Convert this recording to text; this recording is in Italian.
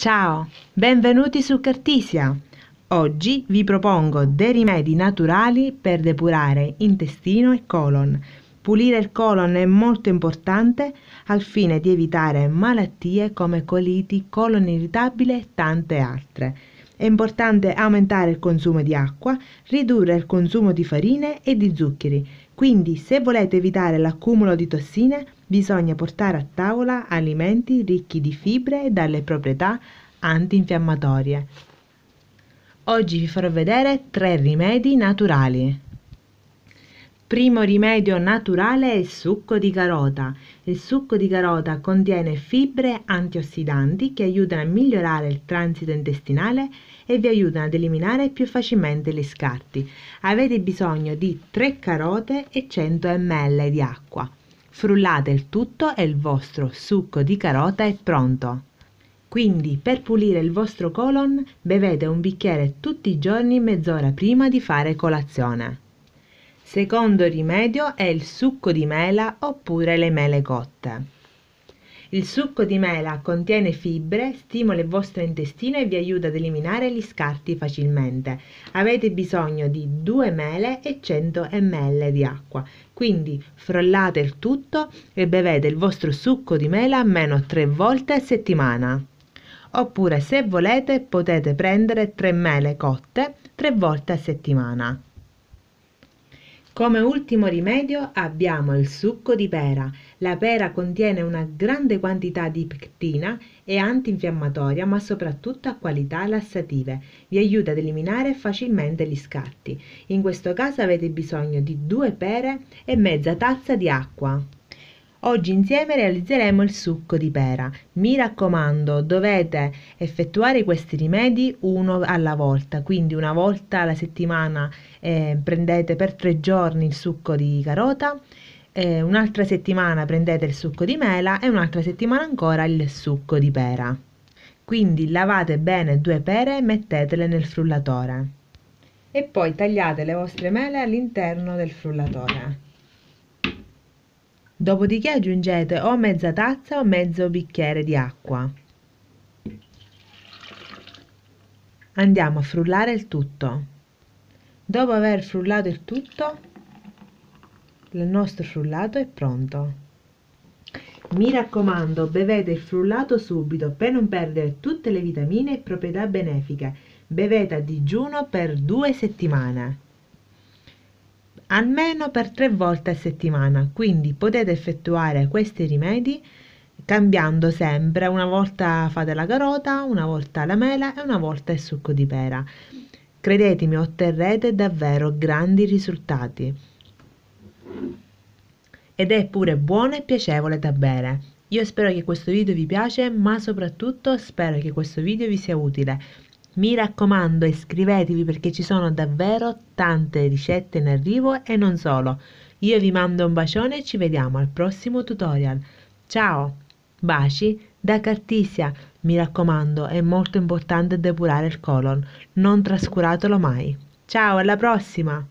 Ciao, benvenuti su Cartisia. Oggi vi propongo dei rimedi naturali per depurare intestino e colon. Pulire il colon è molto importante al fine di evitare malattie come coliti, colon irritabile e tante altre. È importante aumentare il consumo di acqua, ridurre il consumo di farine e di zuccheri. Quindi, se volete evitare l'accumulo di tossine, bisogna portare a tavola alimenti ricchi di fibre e dalle proprietà antinfiammatorie. Oggi vi farò vedere 3 rimedi naturali. Primo rimedio naturale è il succo di carota. Il succo di carota contiene fibre antiossidanti che aiutano a migliorare il transito intestinale e vi aiutano ad eliminare più facilmente gli scarti. Avete bisogno di 3 carote e 100 ml di acqua. Frullate il tutto e il vostro succo di carota è pronto. Quindi, per pulire il vostro colon, bevete un bicchiere tutti i giorni mezz'ora prima di fare colazione. Secondo rimedio è il succo di mela oppure le mele cotte. Il succo di mela contiene fibre, stimola il vostro intestino e vi aiuta ad eliminare gli scarti facilmente. Avete bisogno di 2 mele e 100 ml di acqua. Quindi frollate il tutto e bevete il vostro succo di mela almeno 3 volte a settimana. Oppure, se volete, potete prendere 3 mele cotte 3 volte a settimana. Come ultimo rimedio abbiamo il succo di pera. La pera contiene una grande quantità di pectina, è antinfiammatoria ma soprattutto ha qualità lassative. Vi aiuta ad eliminare facilmente gli scarti. In questo caso avete bisogno di 2 pere e mezza tazza di acqua. Oggi insieme realizzeremo il succo di pera. Mi raccomando, dovete effettuare questi rimedi uno alla volta, quindi una volta alla settimana prendete per 3 giorni il succo di carota, un'altra settimana prendete il succo di mela e un'altra settimana ancora il succo di pera. Quindi lavate bene 2 pere e mettetele nel frullatore. E poi tagliate le vostre mele all'interno del frullatore. Dopodiché aggiungete o mezza tazza o mezzo bicchiere di acqua. Andiamo a frullare il tutto. Dopo aver frullato il tutto, il nostro frullato è pronto. Mi raccomando, bevete il frullato subito per non perdere tutte le vitamine e proprietà benefiche. Bevete a digiuno per 2 settimane. Almeno per 3 volte a settimana, quindi potete effettuare questi rimedi cambiando sempre: una volta fate la carota, una volta la mela e una volta il succo di pera. Credetemi, otterrete davvero grandi risultati ed è pure buono e piacevole da bere. Io spero che questo video vi piace, ma soprattutto spero che questo video vi sia utile. Mi raccomando, iscrivetevi perché ci sono davvero tante ricette in arrivo e non solo. Io vi mando un bacione e ci vediamo al prossimo tutorial. Ciao, baci da Cartisia. Mi raccomando, è molto importante depurare il colon, non trascuratelo mai. Ciao, alla prossima!